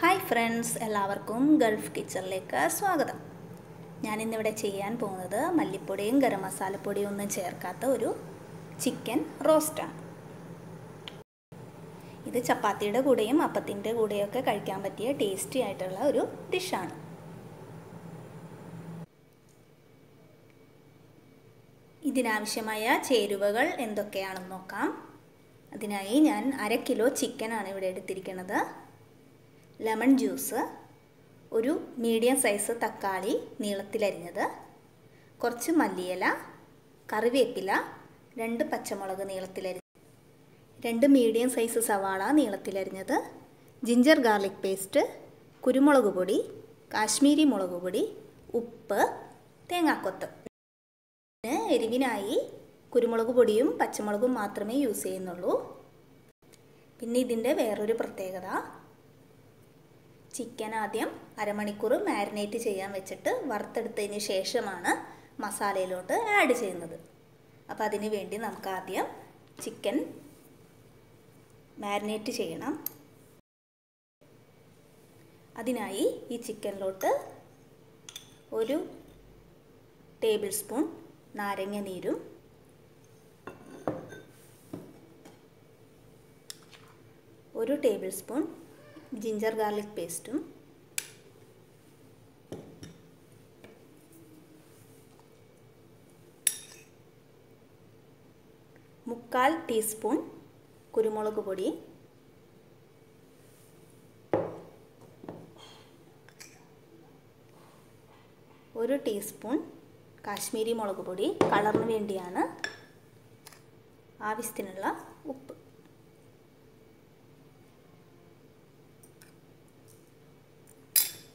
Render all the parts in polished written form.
Hi friends, എല്ലാവർക്കും Gulf കിച്ചണിലേക്ക് സ്വാഗതം. ഞാൻ ഇന്ന് ഇവിടെ ചെയ്യാൻ പോകുന്നത് മല്ലിപ്പൊടിയും ഗരം മസാലപ്പൊടിയും ഒന്നും ചേർക്കാത്ത ഒരു ചിക്കൻ റോസ്റ്റ് ആണ്. ഇത് ചപ്പാത്തിയുടെ കൂടെയും അപ്പത്തിന്റെ കൂടെയും ഒക്കെ കഴിക്കാൻ പറ്റിയ ടേസ്റ്റി ആയിട്ടുള്ള ഒരു ഡിഷ് ആണ്. ഇതിനാവശ്യമായ ചേരുവകൾ എന്തൊക്കെയാണെന്ന് നോക്കാം. അതിനായി ഞാൻ 1/2 കിലോ ചിക്കൻ ആണ് ഇവിടെ എടുത്തിരിക്കുന്നത്. lemon juice, oru medium size takkali neelathil ariyathu, korchu malliyala, kariveppila, rendu pachamulaku neelathil ariyathu, rendu medium size savala neelathil ariyathu, ginger garlic paste, kurumulaku podi, kashmiri mulaku podi, uppu, thengakottu. Erivinayi kurumulaku podiyum pachamulagum mathrame use cheyyunnullu. Pinne idinte veroru prathekada Chicken adyam, aramanikurum, marinate cheyan vechittu, vartheduthathinu sheshamana, masalayilotte add cheynathu. Appo athinu vendi namukku adyam chicken marinate cheyanam. Athinayi ee chicken lotte 1 tablespoon naranga neerum, 1 tablespoon ginger garlic paste, 1/4 teaspoon kurumulaku podi, 1 teaspoon kashmiri mulaku podi, kalarinu vendiyana, aavishyathinu uppu.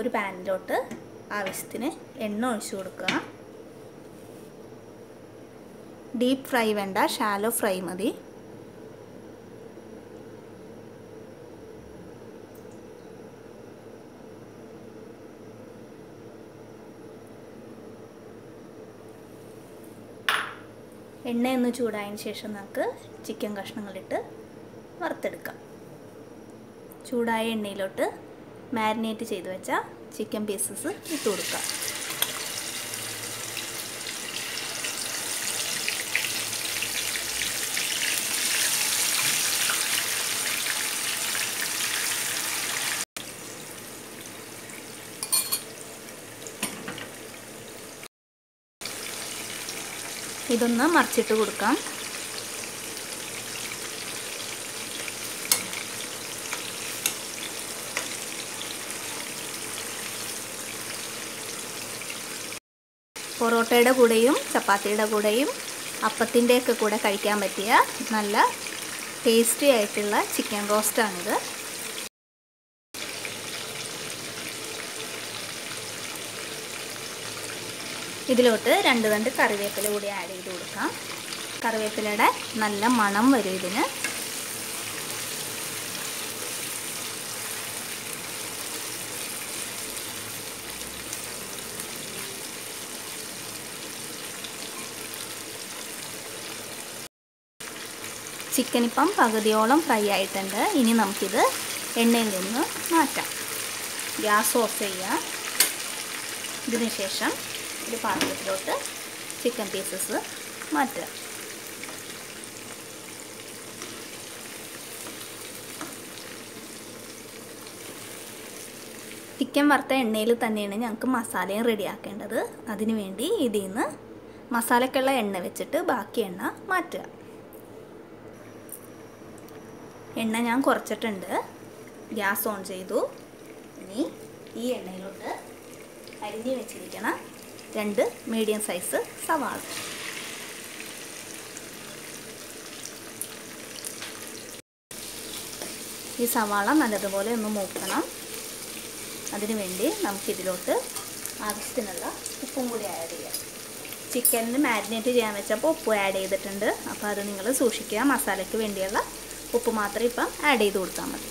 ഒരു പാനിലോട്ട് ആവശ്യത്തിന് എണ്ണ ഒഴിച്ചു കൊടുക്കുക. Deep fry വേണ്ട, shallow fry മതി. എണ്ണ ഒന്ന് ചൂടായതിനു ശേഷം നമുക്ക് ചിക്കൻ കഷ്ണങ്ങളിട്ട് വറുത്തെടുക്കാം. ചൂടായ എണ്ണയിലോട്ട് മാരിനേറ്റ് ചെയ്തു വെച്ച ചിക്കൻ പീസസ് ഇട്ട് കൊടുക്കാം. ഇതൊന്ന് മറിച്ചിട്ട് കൊടുക്കാം. പൊറോട്ടയുടെ കൂടെയും ചപ്പാത്തിയുടെ കൂടെയും അപ്പത്തിൻ്റെയൊക്കെ കൂടെ കഴിക്കാൻ പറ്റിയ നല്ല ടേസ്റ്റി ആയിട്ടുള്ള ചിക്കൻ റോസ്റ്റാണിത്. ഇതിലോട്ട് 2 കറിവേപ്പില കൂടി ആഡ് ചെയ്ത് കൊടുക്കാം. കറിവേപ്പിലയുടെ നല്ല മണം വരും ഇതിന്. ചിക്കൻ ഇപ്പം പകുതിയോളം ഫ്രൈ ആയിട്ടുണ്ട്. ഇനി നമുക്കിത് എണ്ണയിൽ നിന്ന് മാറ്റാം. ഗ്യാസ് ഓഫ് ചെയ്യാം. ഇതിനുശേഷം ഒരു പാത്രത്തിലോട്ട് ചിക്കൻ പീസസ് മാറ്റുക. ചിക്കൻ വറുത്ത എണ്ണയിൽ തന്നെയാണ് ഞങ്ങൾക്ക് മസാലയും റെഡിയാക്കേണ്ടത്. അതിനുവേണ്ടി ഇതിൽ നിന്ന് മസാലയ്ക്കുള്ള എണ്ണ വെച്ചിട്ട് ബാക്കി എണ്ണ മാറ്റുക. എണ്ണ ഞാൻ കുറച്ചിട്ടുണ്ട്. ഗ്യാസ് ഓൺ ചെയ്തു. ഇനി ഈ എണ്ണയിലോട്ട് അരിഞ്ഞ് വെച്ചിരിക്കണ 2 മീഡിയം സൈസ് സവാള, ഈ സവാള നല്ലതുപോലെ ഒന്ന് മൂക്കണം. അതിനു വേണ്ടി നമുക്ക് ഇതിലോട്ട് ആവശ്യത്തിനുള്ള ഉപ്പും കൂടി ആഡ് ചെയ്യാം. ചിക്കനിൽ മാരിനേറ്റ് ചെയ്യാൻ വെച്ചപ്പോൾ ഉപ്പ് ആഡ് ചെയ്തിട്ടുണ്ട്. അപ്പോൾ അത് നിങ്ങൾ സൂക്ഷിക്കുക. മസാലയ്ക്ക് വേണ്ടിയുള്ള ഉപ്പ് മാത്രം ഇപ്പം ആഡ് ചെയ്ത് കൊടുത്താൽ മതി.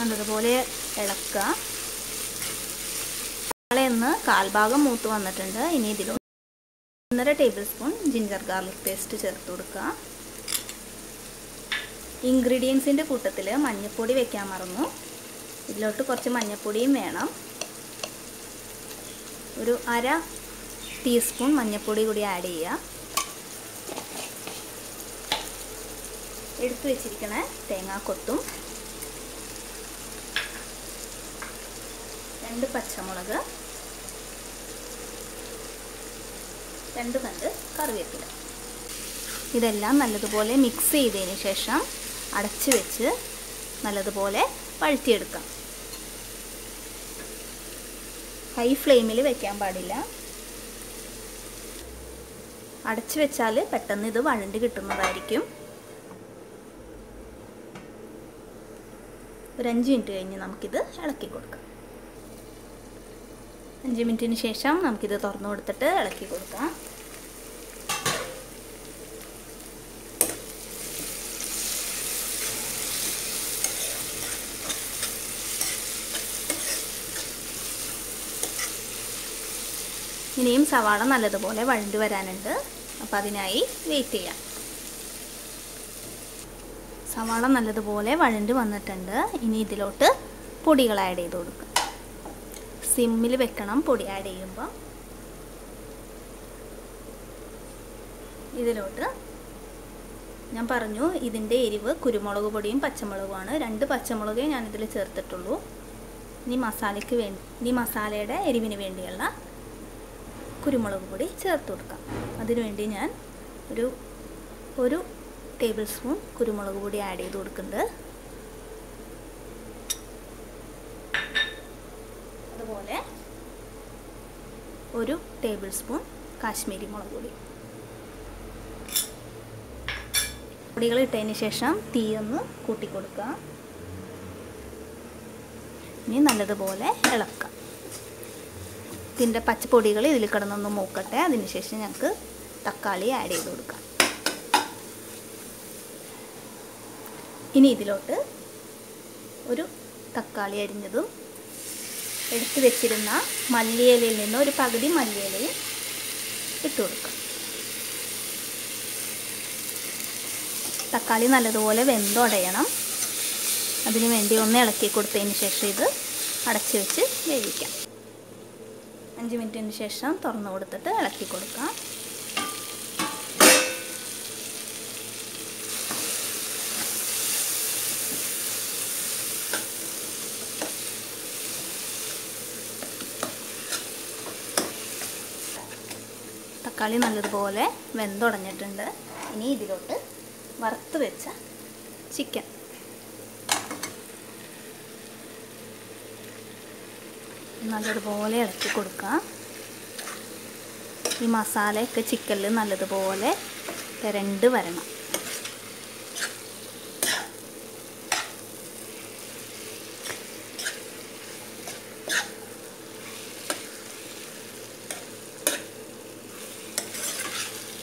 നല്ലതുപോലെ ഇളക്കുക. ഇന്ന് കാൽഭാഗം മൂത്ത് വന്നിട്ടുണ്ട്. ഇനി ഇതിൽ 1½ tablespoon ginger garlic paste ചേർത്ത് കൊടുക്കുക. ഇൻഗ്രീഡിയൻസിൻ്റെ കൂട്ടത്തിൽ മഞ്ഞൾപ്പൊടി വെക്കാൻ മറന്നു. ഇതിലോട്ട് കുറച്ച് മഞ്ഞൾപ്പൊടിയും വേണം. ഒരു ½ ടീസ്പൂൺ മഞ്ഞൾപ്പൊടി കൂടി ആഡ് ചെയ്യുക. എടുത്തു വെച്ചിരിക്കണ തേങ്ങാക്കൊത്തും 2 പച്ചമുളക് 2 കണ്ട് കറിവേപ്പില ഇതെല്ലാം നല്ലതുപോലെ മിക്സ് ചെയ്തതിന് ശേഷം അടച്ചു വെച്ച് നല്ലതുപോലെ വഴറ്റിയെടുക്കാം. ഹൈ ഫ്ലെയിമിൽ വെക്കാൻ പാടില്ല. അടച്ചു വെച്ചാൽ പെട്ടെന്ന് ഇത് വഴണ്ട് കിട്ടുന്നതായിരിക്കും. ഒരു 5 മിനിറ്റ് കഴിഞ്ഞ് നമുക്കിത് ഇളക്കി കൊടുക്കാം. 5 മിനിറ്റിന് ശേഷം നമുക്കിത് തുറന്നു കൊടുത്തിട്ട് ഇളക്കി കൊടുക്കാം. ഇനിയും സവാള നല്ലതുപോലെ വഴണ്ടു വരാനുണ്ട്. അപ്പോൾ അതിനായി വെയിറ്റ് ചെയ്യാം. സവാള നല്ലതുപോലെ വഴണ്ടു വന്നിട്ടുണ്ട്. ഇനി ഇതിലോട്ട് പൊടികൾ ആഡ് ചെയ്ത് കൊടുക്കുക. സിമ്മിൽ വെക്കണം പൊടി ആഡ് ചെയ്യുമ്പോൾ. ഇതിലോട്ട് ഞാൻ പറഞ്ഞു ഇതിൻ്റെ എരിവ് കുരുമുളക് പൊടിയും പച്ചമുളകുമാണ്. 2 പച്ചമുളകേ ഞാൻ ഇതിൽ ചേർത്തിട്ടുള്ളൂ. ഇനി മസാലയുടെ എരിവിന് വേണ്ടിയുള്ള കുരുമുളക് പൊടി ചേർത്ത് കൊടുക്കാം. അതിനുവേണ്ടി ഞാൻ ഒരു ടേബിൾ സ്പൂൺ കുരുമുളക് പൊടി ആഡ് ചെയ്ത് കൊടുക്കുന്നുണ്ട്. അതുപോലെ 1 ടേബിൾ സ്പൂൺ കാശ്മീരി മുളക് പൊടി. പൊടികൾ ഇട്ടതിന് ശേഷം തീയൊന്ന് കൂട്ടിക്കൊടുക്കുക. ഇനി നല്ലതുപോലെ ഇളക്കുക. ഇതിൻ്റെ പച്ചപ്പൊടികൾ ഇതിൽ കിടന്നൊന്ന് മൂക്കട്ടെ. അതിനുശേഷം ഞങ്ങൾക്ക് തക്കാളി ആഡ് ചെയ്ത് കൊടുക്കാം. ഇനി ഇതിലോട്ട് ഒരു തക്കാളി അരിഞ്ഞതും എടുത്തു വെച്ചിരുന്ന മല്ലിയിലയിൽ നിന്ന് ഒരു പകുതി മല്ലിയിലയും ഇട്ട് കൊടുക്കുക. തക്കാളി നല്ലതുപോലെ വെന്തുടയണം. അതിനു വേണ്ടി ഒന്ന് ഇളക്കി കൊടുത്തതിന് ശേഷം ഇത് അടച്ചു വെച്ച് വേവിക്കാം. 5 മിനിറ്റിന് ശേഷം തുറന്നു കൊടുത്തിട്ട് ഇളക്കി കൊടുക്കാം. തക്കാളി നല്ലതുപോലെ വെന്തുടഞ്ഞിട്ടുണ്ട്. ഇനി ഇതിലോട്ട് വറുത്ത് വെച്ച ചിക്കൻ. നല്ലതുപോലെ ഇളക്കി കൊടുക്കാം. ഈ മസാലയൊക്കെ ചിക്കനിൽ നല്ലതുപോലെ പുരണ്ട് വരണം.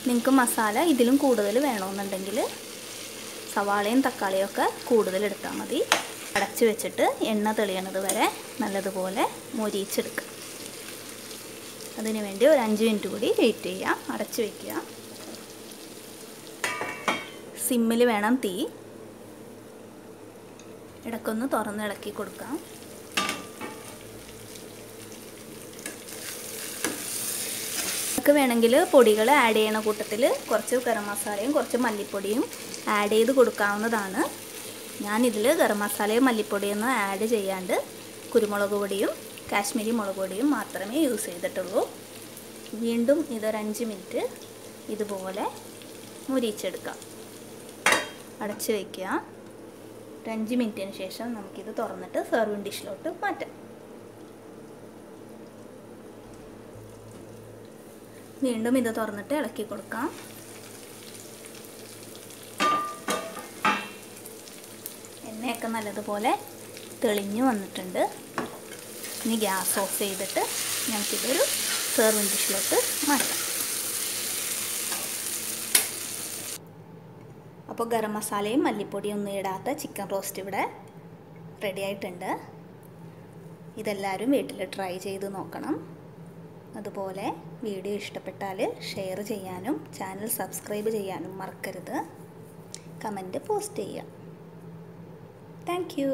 നിങ്ങൾക്ക് മസാല ഇതിലും കൂടുതൽ വേണമെന്നുണ്ടെങ്കിൽ സവാളയും തക്കാളിയും ഒക്കെ കൂടുതൽ എടുത്താൽ മതി. അടച്ചു വെച്ചിട്ട് എണ്ണ തെളിയണത് വരെ നല്ലതുപോലെ മൊരിച്ചെടുക്കുക. അതിനുവേണ്ടി ഒരു 5 മിനിറ്റ് കൂടി വെയിറ്റ് ചെയ്യാം. അടച്ചു വയ്ക്കുക. സിമ്മിൽ വേണം തീ. ഇടയ്ക്കൊന്ന് തുറന്നിളക്കി കൊടുക്കാം. വേണമെങ്കിൽ പൊടികൾ ആഡ് ചെയ്യണ കൂട്ടത്തിൽ കുറച്ച് ഗരം മസാലയും കുറച്ച് മല്ലിപ്പൊടിയും ആഡ് ചെയ്ത് കൊടുക്കാവുന്നതാണ്. ഞാനിതിൽ ഗരം മസാലയും മല്ലിപ്പൊടിയൊന്നും ആഡ് ചെയ്യാണ്ട് കുരുമുളക് പൊടിയും കാശ്മീരി മുളക് പൊടിയും മാത്രമേ യൂസ് ചെയ്തിട്ടുള്ളൂ. വീണ്ടും ഇതൊരു 5 മിനിറ്റ് ഇതുപോലെ മുരിച്ചെടുക്കാം. അടച്ചു വയ്ക്കുക. ഒരു 5 മിനിറ്റിന് ശേഷം നമുക്കിത് തുറന്നിട്ട് സെർവിങ് ഡിഷിലോട്ട് മാറ്റാം. വീണ്ടും ഇത് തുറന്നിട്ട് ഇളക്കി കൊടുക്കാം. എണ്ണയൊക്കെ നല്ലതുപോലെ തെളിഞ്ഞു വന്നിട്ടുണ്ട്. ഇനി ഗ്യാസ് ഓഫ് ചെയ്തിട്ട് നമുക്കിതൊരു സെർവിങ് ഡിഷിലോട്ട് മാറ്റാം. അപ്പോൾ ഗരം മസാലയും മല്ലിപ്പൊടിയും ഒന്നും ഇടാത്ത ചിക്കൻ റോസ്റ്റ് ഇവിടെ റെഡി ആയിട്ടുണ്ട്. ഇതെല്ലാവരും വീട്ടിൽ ട്രൈ ചെയ്ത് നോക്കണം. അതുപോലെ വീഡിയോ ഇഷ്ടപ്പെട്ടാൽ ഷെയർ ചെയ്യാനും ചാനൽ സബ്സ്ക്രൈബ് ചെയ്യാനും മറക്കരുത്. കമൻറ്റ് പോസ്റ്റ് ചെയ്യുക. Thank U.